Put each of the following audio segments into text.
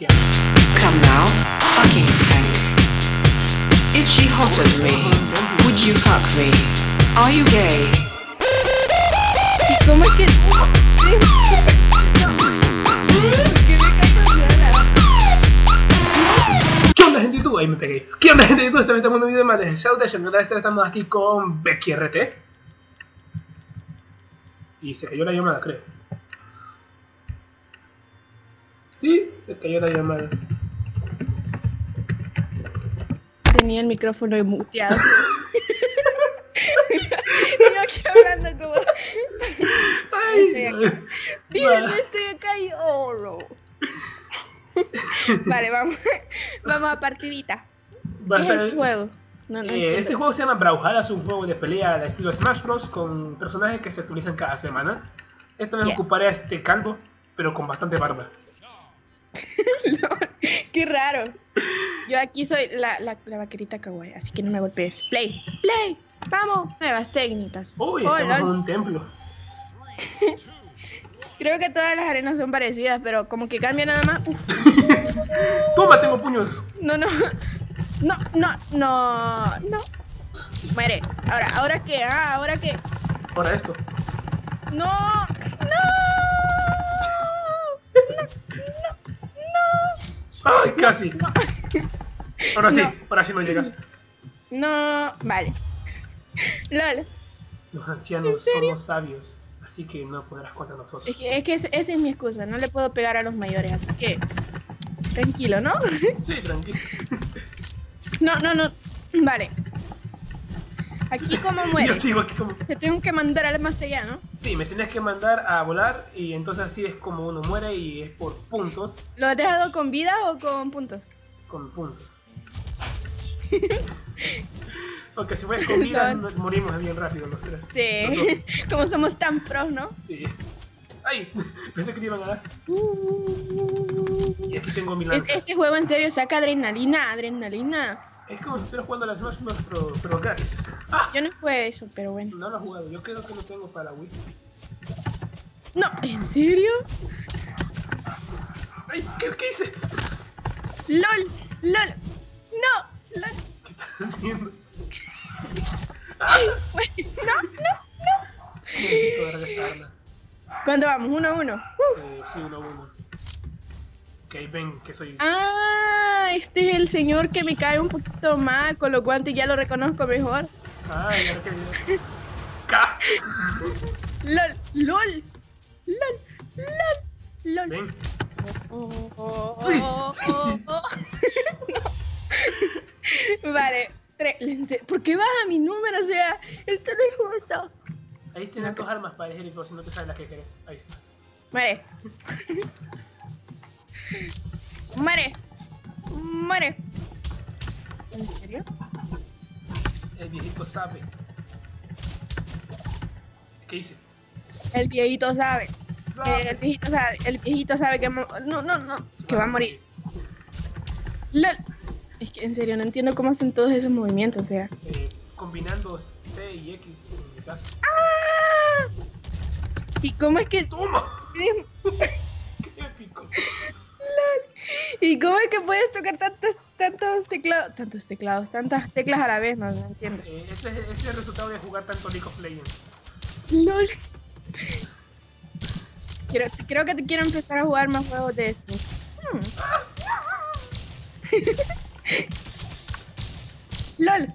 demasiado. Come now, fucking spank. Is she hotter than me? Would you fuck me? Are you gay? ¿Y cómo es que? ¿Qué onda, gente de YouTube? Ahí me pegué. ¿Qué onda, gente de YouTube? Estamos en un video más de Shoutoutation. Esta vez estamos aquí con BeckyRT. Y se cayó la llamada, creo. Sí, se cayó la llamada. Tenía el micrófono muteado. Yo aquí hablando como... Ay, estoy acá. Díganme, no estoy acá y... Oh, no. Vale, vamos. Vamos a partidita. ¿Qué es este juego? No, no este juego se llama Brawlhalla, es un juego de pelea de estilo Smash Bros. Con personajes que se actualizan cada semana. Esta vez ocuparé a este calvo, pero con bastante barba. No, qué raro. Yo aquí soy la vaquerita kawaii, así que no me golpees. Play, play, vamos. Nuevas técnicas. Uy, estamos en un templo. Creo que todas las arenas son parecidas, pero como que cambian nada más. Toma, tengo puños. No, no, no, no, no, no. Muere. Ahora, ¿ahora qué? Ah, ¿ahora qué? Ahora esto. No, no. ¡Ay, casi! No. Ahora sí, no. Ahora sí no llegas. No, vale. Lol. Los ancianos somos sabios, así que no podrás contra nosotros. Es que esa es mi excusa, no le puedo pegar a los mayores, así que... Tranquilo, ¿no? Sí, tranquilo. No, no, no. Vale. Aquí como mueres. Yo sigo aquí como... Te tengo que mandar al más allá, ¿no? Sí, me tienes que mandar a volar y entonces así es como uno muere y es por puntos. ¿Lo has dejado con vida o con puntos? Con puntos. Porque si fue con vida no. Morimos bien rápido los tres. Sí, como somos tan pros, ¿no? Sí. ¡Ay! Pensé que te iban a dar. Y aquí tengo mi lanza. Este juego en serio saca adrenalina, adrenalina. Es como si estuvieras jugando a las Smash Bros, pero gratis. ¡Ah! Yo no jugué eso, pero bueno. No lo he jugado, yo creo que no tengo para Wii. No, ¿en serio? Ay, ¿qué hice? ¡Lol! ¡Lol! ¡No! ¡Lol! ¿Qué estás haciendo? ¡Ah! ¡No! ¡No! ¡No! Necesito regresarla. ¿Cuánto vamos? ¿1 a 1? Sí, 1 a 1. Ok, ven, que soy... ¡Ah! Este es el señor que me cae un poquito mal con los guantes, ya lo reconozco mejor. ¡Ay, ya que ¡lol! ¡Lol! ¡Lol! ¡Lol! ¡Lol! Ven. Oh, oh, oh, oh, oh. No. Vale, ¿por qué vas a mi número? O sea, esto no es justo. Ahí tienes tus armas para elegir, si no te sabes las que querés. Ahí está. Vale. Muere, muere. ¿En serio? El viejito sabe. ¿Qué hice? El viejito sabe. El viejito sabe. El viejito sabe que no, no, no, que va a morir. Lol. Es que en serio no entiendo cómo hacen todos esos movimientos, o sea. Combinando C y X en mi caso. ¡Ah! ¿Y cómo es que? ¡Toma! ¡Qué épico! ¿Y cómo es que puedes tocar tantas teclas a la vez? No, no entiendo. Ese es el resultado de jugar tanto League of Legends. LOL. Creo que te quiero empezar a jugar más juegos de esto. LOL.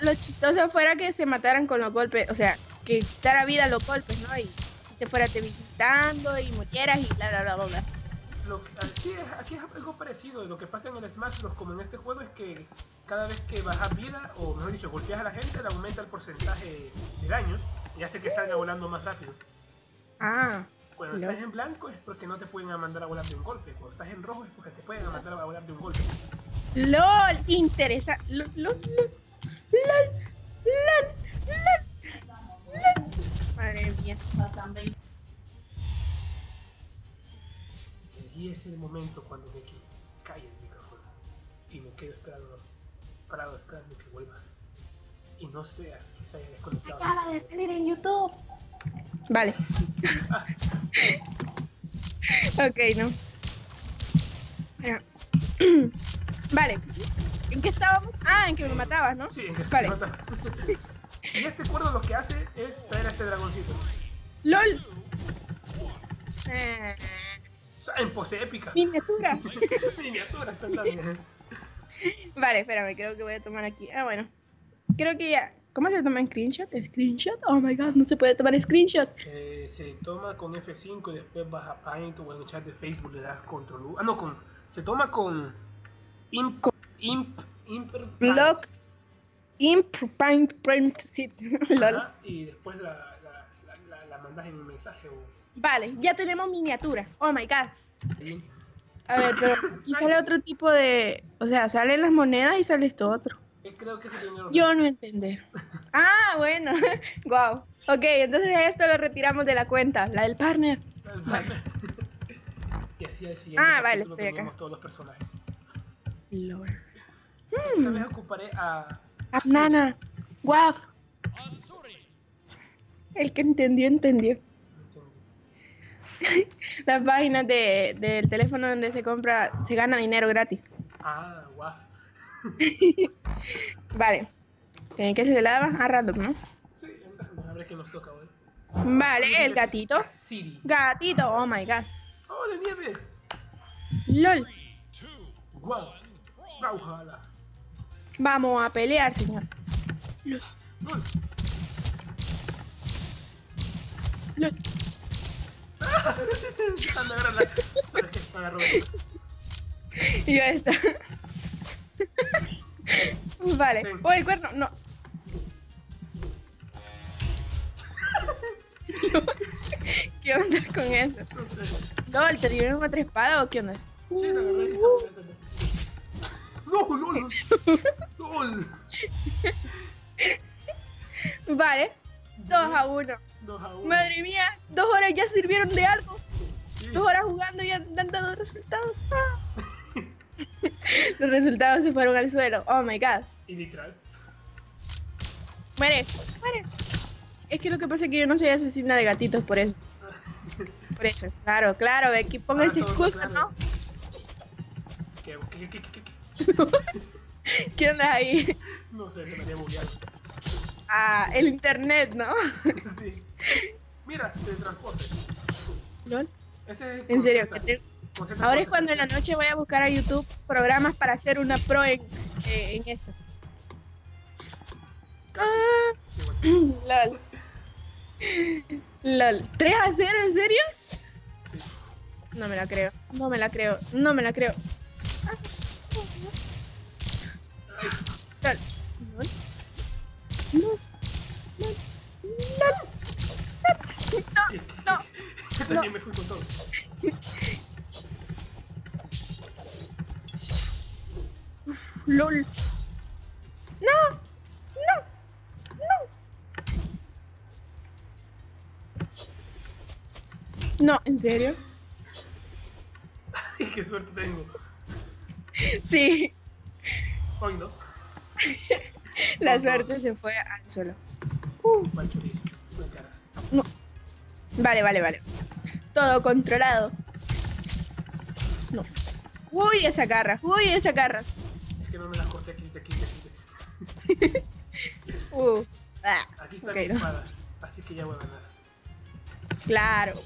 Lo chistoso fuera que se mataran con los golpes, o sea, que quitara vida a los golpes, ¿no? Y si te fuera te visitando y murieras y bla, bla, bla, bla, bla. Aquí es algo parecido. Lo que pasa en el Smash Bros, como en este juego, es que cada vez que bajas vida, o mejor dicho, golpeas a la gente, le aumenta el porcentaje de daño y hace que salga volando más rápido. Ah. Cuando estás en blanco es porque no te pueden mandar a volar de un golpe. Cuando estás en rojo es porque te pueden mandar a volar de un golpe. LOL, interesante. LOL, LOL, LOL, LOL, LOL. Madre mía. Y es el momento cuando me cae el micrófono y me quedo parado esperando que vuelva y no sea que se haya desconectado. Acaba de salir en YouTube. Vale. Ok, no. Vale. ¿En qué estábamos? Ah, en que me matabas, ¿no? Sí, en que vale. Me matabas. Y este cuerdo lo que hace es traer a este dragoncito. ¡Lol! O sea, en pose épica. Miniatura. Miniatura, está bien. Vale, espérame, creo que voy a tomar aquí. Ah, bueno. Creo que ya. ¿Cómo se toma en screenshot? ¿Screenshot? Oh my god, no se puede tomar screenshot. Se toma con F5 y después vas a Paint o en el chat de Facebook le das control U. Ah, no, con. Se toma con. Imp Paint. Lol. Ajá, y después la mandas en un mensaje o. Vale, ya tenemos miniatura. Oh my god. Sí. A ver, pero aquí sale otro tipo de. O sea, salen las monedas y sale esto otro. Creo que yo no entender. Ah, bueno. Wow. Ok, entonces esto lo retiramos de la cuenta, la del partner. La del partner. Y así al siguiente. Ah, vale, estoy acá. Todos los personajes. Lord. Esta vez ocuparé a. Abnana. Waf. El que entendió, entendió. Las páginas del teléfono donde se compra, se gana dinero gratis. Ah, Waf. Vale. ¿En qué se le daba? A random, ¿no? Sí, a ver qué nos toca hoy. Vale, el gatito. City. Gatito, oh my god. ¡Oh, de nieve! ¡Lol! ¡Guau! ¡Brawlhalla! Vamos a pelear, señor. ¡Lol! ¡Lol! Y ya está. Vale. Ten. ¡Oh, el cuerno! No. ¿Qué onda con eso? No sé. ¿Lol, te dieron una tres espada o qué onda? Sí, la verdad no, LOL. LOL. Vale. 2-1. 2-1. Madre mía, 2 horas ya sirvieron de algo. Sí. 2 horas jugando y ya han dado resultados. Ah. Los resultados se fueron al suelo. Oh my god. Y literal. Muere, muere. Es que lo que pasa es que yo no soy asesina de gatitos por eso. Por eso. Claro, claro, Becky. Pónganse excusas, claro. ¿No? ¿Qué? ¿Qué onda ahí? No sé, se me había bugueado. Ah, el internet, ¿no? Sí. Mira, te transportes. ¿Lol? Ese es en serio, que te... Ahora es cuando en la noche voy a buscar a YouTube programas para hacer una pro en esto. Ah, lol. Lol. ¿3-0? ¿En serio? Sí. No me la creo. No me la creo. No me la creo. Lol. Lol. Lol. Lol. Lol. No, no. También me fui con todo. LOL. No, no, no. No, ¿en serio? Ay, qué suerte tengo. Sí. Hoy no. La suerte se fue al suelo. No. Vale, vale, vale. Todo controlado. No. Uy, esa garra. Uy, esa garra. Que no me las corté, aquí. Aquí están okay, mis espadas, no. Así que ya voy a ganar. Claro.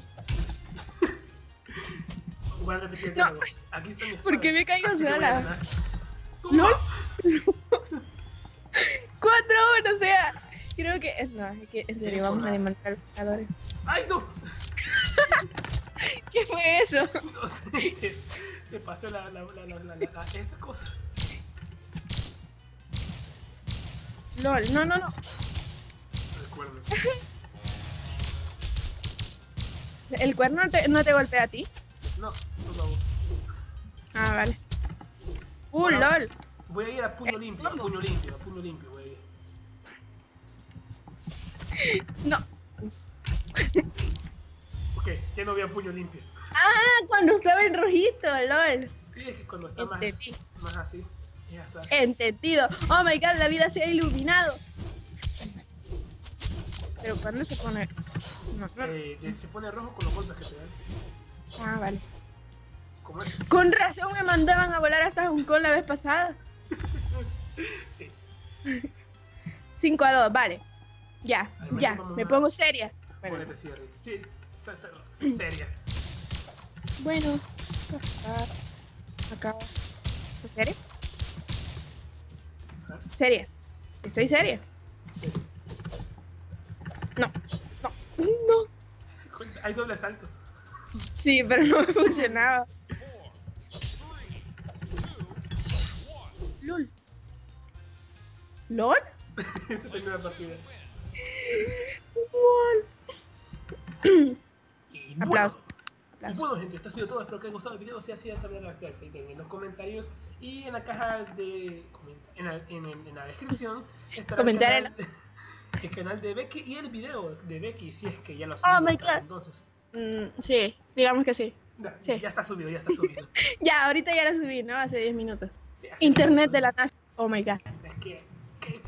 Voy a repetir el juego. Aquí están mis espadas. ¿Por qué me caigo sola? ¿No? 4-1, o sea. Creo que. No, es que en serio vamos a desmantelar los jugadores. ¡Ay, no! ¿Qué fue eso? No sé. Te pasó esta cosa. LOL, no, no, no. Recuerdo. ¿El cuerno no te golpea a ti? No, no lo hago. Ah, vale. Bueno, LOL. Voy a ir a puño limpio, a puño limpio voy a ir. No. Ok, ya no voy a puño limpio. Ah, cuando estaba en rojito, LOL. Sí, es que cuando está más así. Entendido. Oh my god, la vida se ha iluminado. Pero cuando se pone. No, no. Se pone rojo con los golpes que te dan. Ah, vale. Con razón me mandaban a volar hasta Hong Kong la vez pasada. Sí. 5-2, vale. Ya, además, ya, me pongo seria. Bueno, sí, está seria. Bueno, acá. ¿Seria? ¿Ah? Seria. Estoy seria. Sí. No. Hay doble salto. Sí, pero no me funcionaba. 4, 3, 2, 1. LOL. ¿LOL? Esa primera partida. LOL. Aplausos. Y bueno, gente, esto ha sido todo. Espero que les haya gustado el video. Si así, saben la actividad en los comentarios y en la caja de en la descripción. Comentar el canal de Becky y el video de Becky, si es que ya lo subimos. Oh my God. Entonces. Sí, digamos que sí. Sí. Ya está subido. Ya, ahorita ya lo subí, ¿no? Hace 10 minutos. Sí, Internet de la NASA. Oh my God. Es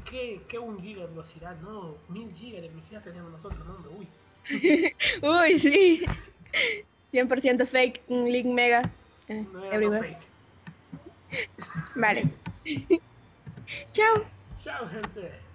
que, ¿qué 1 giga de velocidad? No, 1000 gigas de velocidad tenemos nosotros, ¿no? Uy. Uy, sí. 100% fake, un link mega. No era everywhere. No fake. Vale. Chao. Chao, gente.